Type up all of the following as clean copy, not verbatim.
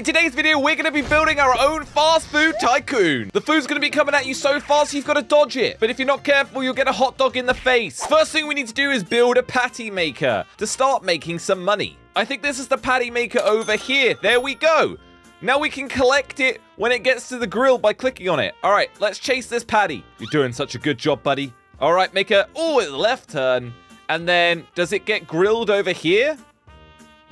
In today's video, we're going to be building our own fast food tycoon. The food's going to be coming at you so fast, you've got to dodge it. But if you're not careful, you'll get a hot dog in the face. First thing we need to do is build a patty maker to start making some money. I think this is the patty maker over here. There we go. Now we can collect it when it gets to the grill by clicking on it. All right, let's chase this patty. You're doing such a good job, buddy. All right, make a... Oh, it's a left turn. And then, does it get grilled over here?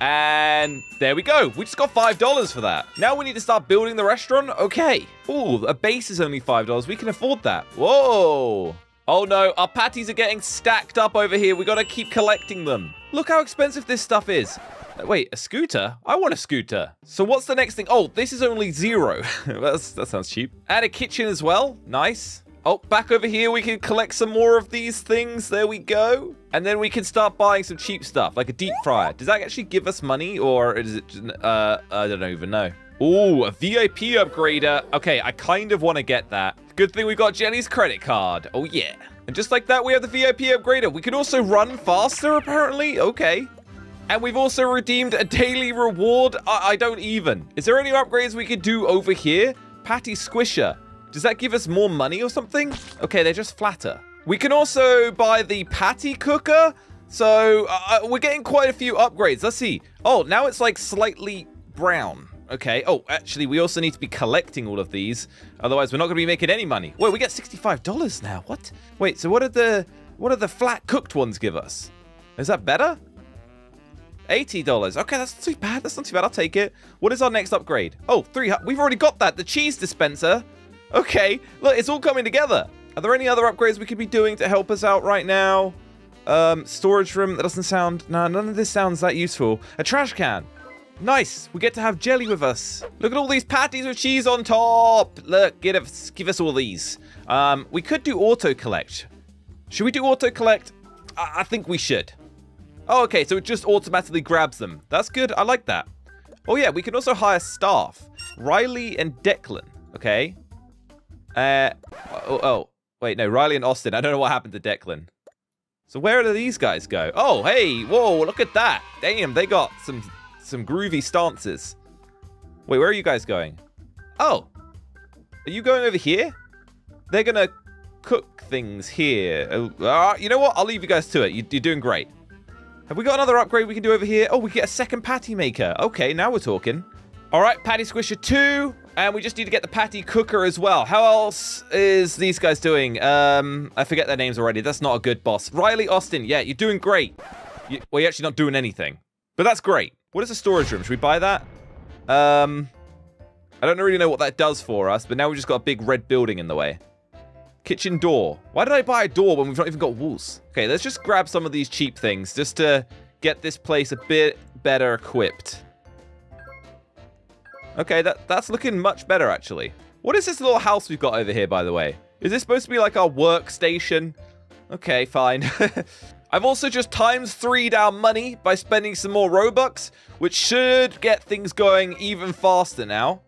And there we go. We just got $5 for that. Now we need to start building the restaurant. Okay. Ooh, a base is only $5. We can afford that. Whoa. Oh no, our patties are getting stacked up over here. We gotta keep collecting them. Look how expensive this stuff is. Wait, a scooter? I want a scooter. So what's the next thing? Oh, this is only $0. That sounds cheap. Add a kitchen as well. Nice. Oh, back over here, we can collect some more of these things. There we go. And then we can start buying some cheap stuff, like a deep fryer. Does that actually give us money, or is it just, I don't even know. Ooh, a VIP upgrader. Okay, I kind of want to get that. Good thing we got Jelly's credit card. Oh, yeah. And just like that, we have the VIP upgrader. We can also run faster, apparently. Okay. And we've also redeemed a daily reward. I don't even. Is there any upgrades we could do over here? Patty squisher. Does that give us more money or something? Okay, they're just flatter. We can also buy the patty cooker. So we're getting quite a few upgrades. Let's see. Oh, now it's like slightly brown. Okay. Oh, actually, we also need to be collecting all of these. Otherwise, we're not going to be making any money. Wait, we get $65 now. What? Wait, so what are the flat cooked ones give us? Is that better? $80. Okay, that's not too bad. That's not too bad. I'll take it. What is our next upgrade? Oh, we've already got that. The cheese dispenser. Okay, look, it's all coming together. Are there any other upgrades we could be doing to help us out right now? Storage room, that doesn't sound... No, none of this sounds that useful. A trash can. Nice, we get to have Jelly with us. Look at all these patties with cheese on top. Look, give us all these. We could do auto-collect. Should we do auto-collect? I think we should. Oh, okay, so it just automatically grabs them. That's good, I like that. Oh yeah, we can also hire staff. Riley and Declan, okay. Wait, no, Riley and Austin. I don't know what happened to Declan. So where do these guys go? Oh, hey, whoa, look at that. Damn, they got some groovy stances. Wait, where are you guys going? Oh, are you going over here? They're going to cook things here. You know what? I'll leave you guys to it. You're doing great. Have we got another upgrade we can do over here? Oh, we get a second patty maker. Okay, now we're talking. All right, patty squisher 2. And we just need to get the patty cooker as well. How else is these guys doing? I forget their names already. That's not a good boss. Riley, Austin. Yeah, you're doing great. You're actually not doing anything. But that's great. What is a storage room? Should we buy that? I don't really know what that does for us. But now we've just got a big red building in the way. Kitchen door. Why did I buy a door when we've not even got walls? Okay, let's just grab some of these cheap things just to get this place a bit better equipped. Okay, that's looking much better, actually. What is this little house we've got over here, by the way? Is this supposed to be like our workstation? Okay, fine. I've also just times 3 down money by spending some more Robux, which should get things going even faster now.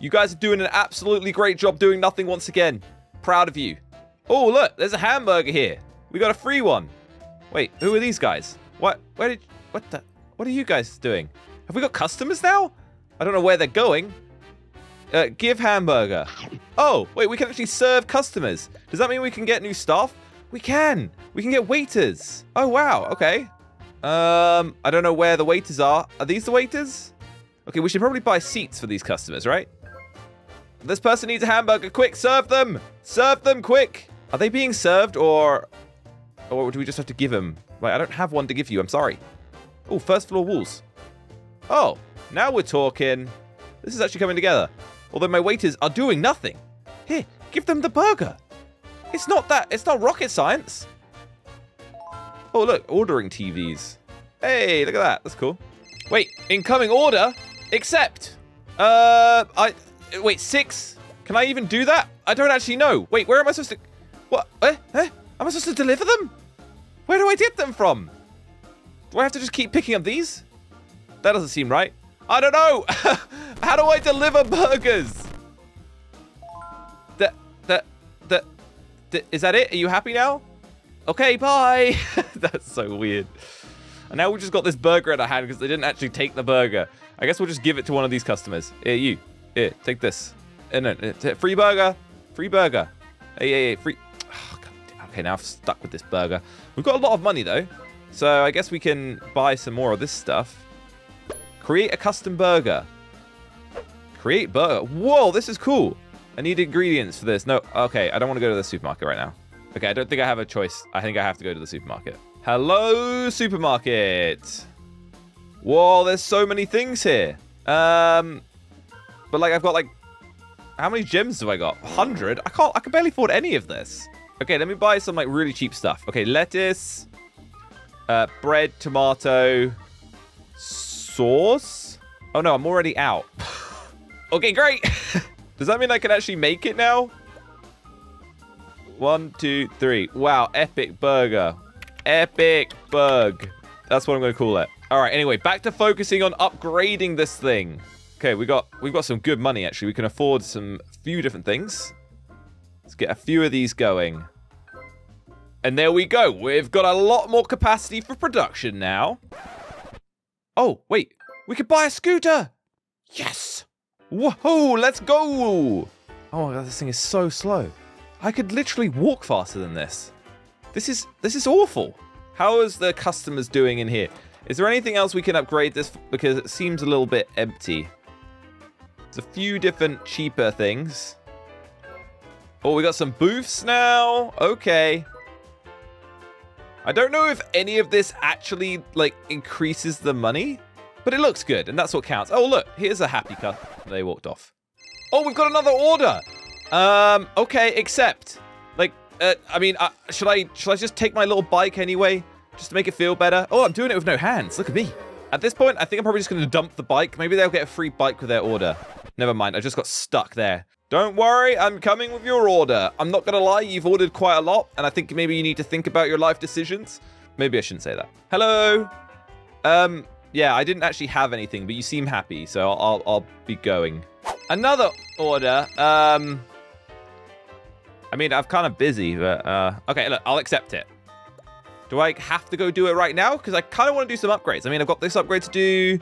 You guys are doing an absolutely great job doing nothing once again. Proud of you. Oh, look, there's a hamburger here. We got a free one. Wait, who are these guys? What? Where did? What are you guys doing? Have we got customers now? I don't know where they're going. Give hamburger. Oh, wait, we can actually serve customers. Does that mean we can get new staff? We can. We can get waiters. Oh, wow. Okay. I don't know where the waiters are. Are these the waiters? Okay, we should probably buy seats for these customers, right? This person needs a hamburger. Quick, serve them. Serve them quick. Are they being served or do we just have to give them? Wait, I don't have one to give you. I'm sorry. Oh, first floor walls. Oh. Now we're talking. This is actually coming together. Although my waiters are doing nothing. Here, give them the burger. It's not rocket science. Oh, look, ordering TVs. Hey, look at that. That's cool. Wait, incoming order, accept. Wait, 6? Can I even do that? I don't actually know. Wait, where am I supposed to, what? Am I supposed to deliver them? Where do I get them from? Do I have to just keep picking up these? That doesn't seem right. I don't know. How do I deliver burgers? Is that it? Are you happy now? Okay, bye. That's so weird. And now we've just got this burger in our hand because they didn't actually take the burger. I guess we'll just give it to one of these customers. Here, you. Here, take this. No, free burger. Free burger. Hey, free. Oh, God. Okay, now I'm stuck with this burger. We've got a lot of money, though. So I guess we can buy some more of this stuff. Create a custom burger. Create burger. Whoa, this is cool. I need ingredients for this. No, okay, I don't want to go to the supermarket right now. Okay, I don't think I have a choice. I think I have to go to the supermarket. Hello, supermarket. Whoa, there's so many things here. But like I've got like, how many gems do I got? 100? I can barely afford any of this. Okay, let me buy some like really cheap stuff. Okay, lettuce, bread, tomato, sauce. Oh no, I'm already out. Okay, great. Does that mean I can actually make it now? 1, 2, 3. Wow, epic burger. Epic bug. That's what I'm gonna call it. All right, anyway, back to focusing on upgrading this thing. Okay, we've got some good money, actually. We can afford some few different things. Let's get a few of these going. And there we go. We've got a lot more capacity for production now. Oh, wait. We could buy a scooter. Yes. Whoa, let's go. Oh, my God, this thing is so slow. I could literally walk faster than this. This is awful. How is the customers doing in here? Is there anything else we can upgrade this? Because it seems a little bit empty. There's a few different cheaper things. Oh, we got some booths now. Okay. I don't know if any of this actually, like, increases the money. But it looks good, and that's what counts. Oh, look. Here's a happy customer. They walked off. Oh, we've got another order. Okay, except, like, I mean, should I just take my little bike anyway? Just to make it feel better. Oh, I'm doing it with no hands. Look at me. At this point, I think I'm probably just going to dump the bike. Maybe they'll get a free bike with their order. Never mind. I just got stuck there. Don't worry. I'm coming with your order. I'm not going to lie. You've ordered quite a lot. And I think maybe you need to think about your life decisions. Maybe I shouldn't say that. Hello. Yeah, I didn't actually have anything, but you seem happy. So I'll be going. Another order. I mean, I'm kind of busy, but okay, look, I'll accept it. Do I have to go do it right now? Because I kind of want to do some upgrades. I mean, I've got this upgrade to do.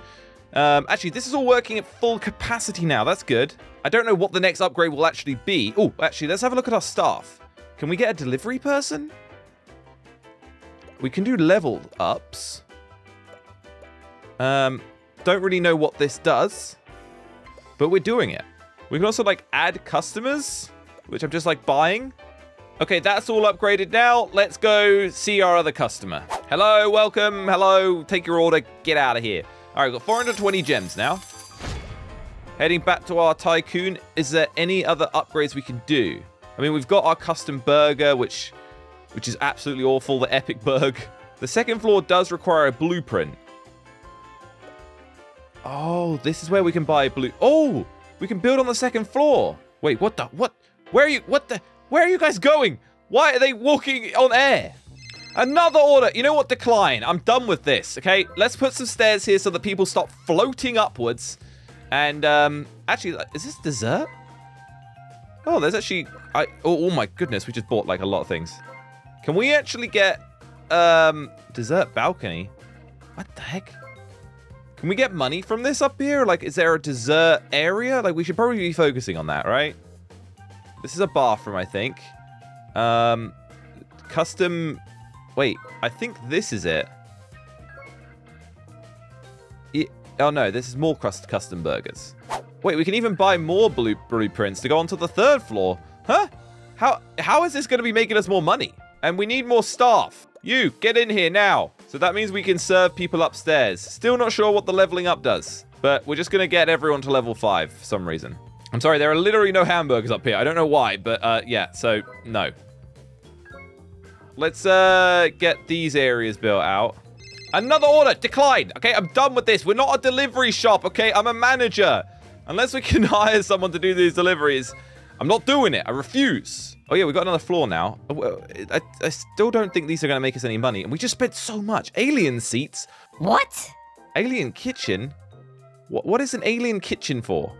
Actually, this is all working at full capacity now. That's good. I don't know what the next upgrade will actually be. Oh, actually, let's have a look at our staff. Can we get a delivery person? We can do level ups. Don't really know what this does, but we're doing it. We can also, like, add customers, which I'm just, like, buying. Okay, that's all upgraded now. Let's go see our other customer. Hello, welcome, hello, take your order, get out of here. All right, we've got 420 gems now. Heading back to our tycoon. Is there any other upgrades we can do? I mean, we've got our custom burger, which is absolutely awful, the epic burg. The second floor does require a blueprint. Oh, this is where we can buy blue. Oh, we can build on the second floor. Wait, what the, what? Where are you, what the? Where are you guys going? Why are they walking on air? Another order. You know what? Decline. I'm done with this, okay? Let's put some stairs here so that people stop floating upwards. And, actually, is this dessert? Oh, there's actually... oh, my goodness. We just bought, like, a lot of things. Can we actually get, dessert balcony? What the heck? Can we get money from this up here? Like, is there a dessert area? Like, we should probably be focusing on that, right? This is a bathroom, I think. Custom... Wait, I think this is it. Oh, no, this is more custom burgers. Wait, we can even buy more blueprints to go onto the third floor. Huh? How is this going to be making us more money? And we need more staff. You, get in here now. So that means we can serve people upstairs. Still not sure what the leveling up does. But we're just going to get everyone to level 5 for some reason. I'm sorry, there are literally no hamburgers up here. I don't know why, but yeah, so no. Let's get these areas built out. Another order, decline. Okay, I'm done with this. We're not a delivery shop, okay? I'm a manager. Unless we can hire someone to do these deliveries, I'm not doing it. I refuse. Oh, yeah, we've got another floor now. I still don't think these are going to make us any money. And we just spent so much. Alien seats. What? Alien kitchen? What is an alien kitchen for?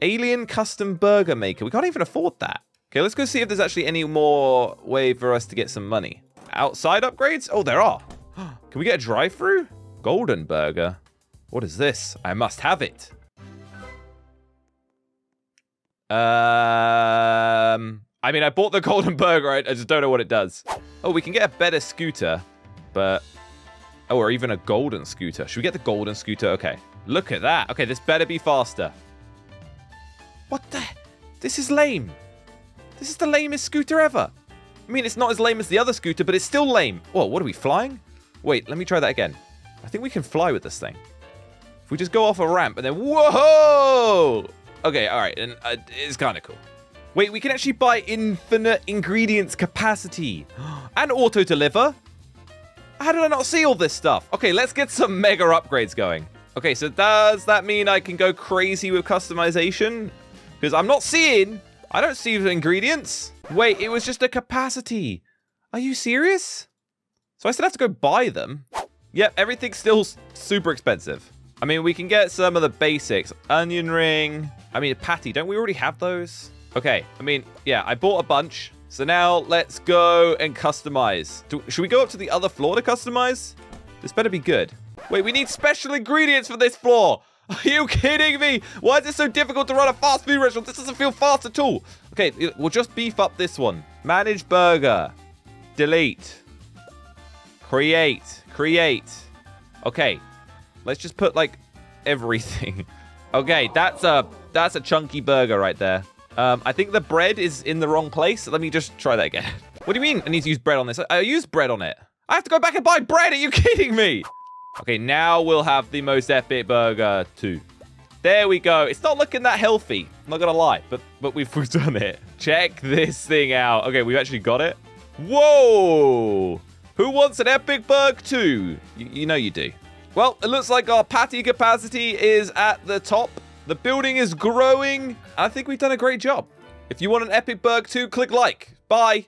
Alien custom burger maker. We can't even afford that. Okay, let's go see if there's actually any more way for us to get some money. Outside upgrades? Oh, there are. Can we get a drive-thru? Golden burger. What is this? I must have it. I mean, I bought the golden burger. I just don't know what it does. Oh, we can get a better scooter, but... Oh, or even a golden scooter. Should we get the golden scooter? Okay. Look at that. Okay, this better be faster. What the... This is lame. This is the lamest scooter ever. I mean, it's not as lame as the other scooter, but it's still lame. Whoa, what are we, flying? Wait, let me try that again. I think we can fly with this thing. If we just go off a ramp and then... Whoa! Okay, all right. And it's kind of cool. Wait, we can actually buy infinite ingredients capacity. And auto-deliver. How did I not see all this stuff? Okay, let's get some mega upgrades going. Okay, so does that mean I can go crazy with customization? Because I'm not seeing... I don't see the ingredients. Wait, it was just a capacity. Are you serious? So I still have to go buy them. Yep, everything's still super expensive. I mean, we can get some of the basics. Onion ring. I mean, patty. Don't we already have those? Okay, I mean, yeah, I bought a bunch. So now let's go and customize. Should we go up to the other floor to customize? This better be good. Wait, we need special ingredients for this floor. Are you kidding me? Why is it so difficult to run a fast food restaurant? This doesn't feel fast at all. Okay, we'll just beef up this one. Manage burger. Delete. Create. Create. Okay, let's just put, like, everything. Okay, that's a chunky burger right there. I think the bread is in the wrong place. Let me just try that again. What do you mean I need to use bread on this? I used bread on it. I have to go back and buy bread. Are you kidding me? Okay, now we'll have the most epic burger too. There we go. It's not looking that healthy. I'm not going to lie, but we've done it. Check this thing out. Okay, we've actually got it. Whoa. Who wants an epic burger too? You know you do. Well, it looks like our patty capacity is at the top. The building is growing. I think we've done a great job. If you want an epic burger too, click like. Bye.